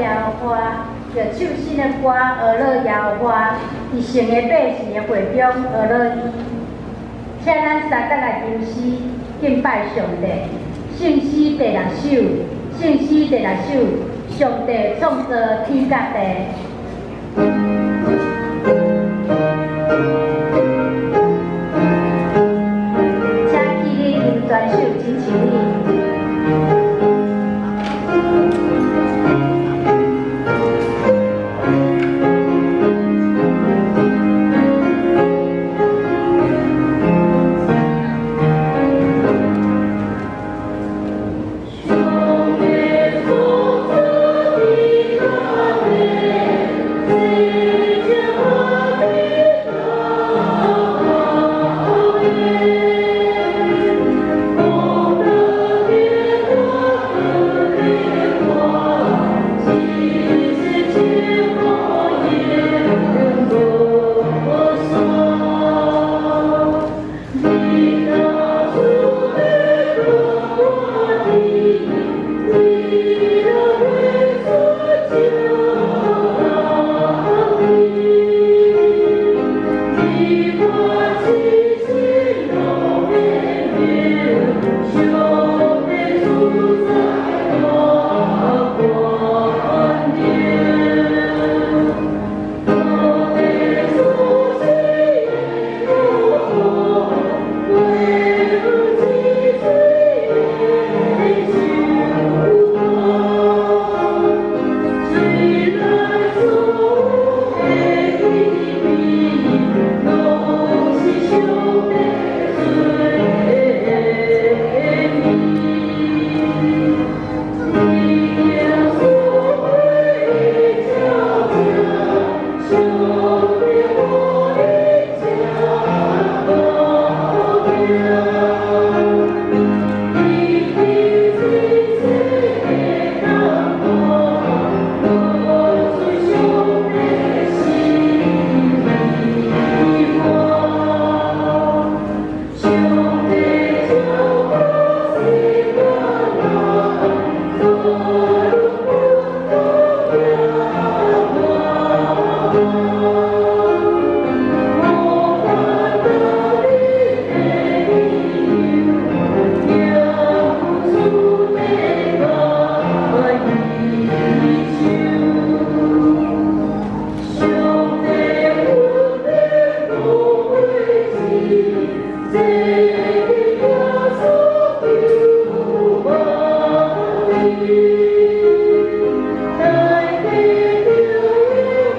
摇花，着手心的歌学了摇花，一生的百姓的会中学了伊。请咱三甲来吟诗敬拜上帝，圣诗第六首，圣诗第六首，上帝创造天甲地。